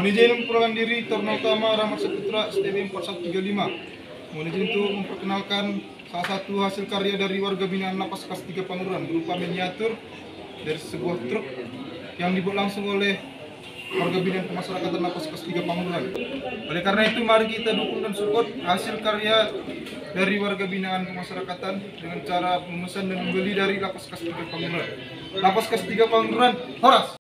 Mohon izin memperkenalkan diri, Taruna Utama Rahmat Saputra, STB 4135. Mohon izin untuk memperkenalkan salah satu hasil karya dari warga binaan Lapas Kelas 3 Pangururan berupa miniatur dari sebuah truk yang dibuat langsung oleh warga binaan pemasyarakatan Lapas Kelas 3 Pangururan. Oleh karena itu, mari kita dukung dan support hasil karya dari warga binaan pemasyarakatan dengan cara memesan dan membeli dari Lapas Kelas 3 Pangururan. Lapas Kelas 3 Pangururan, Horas!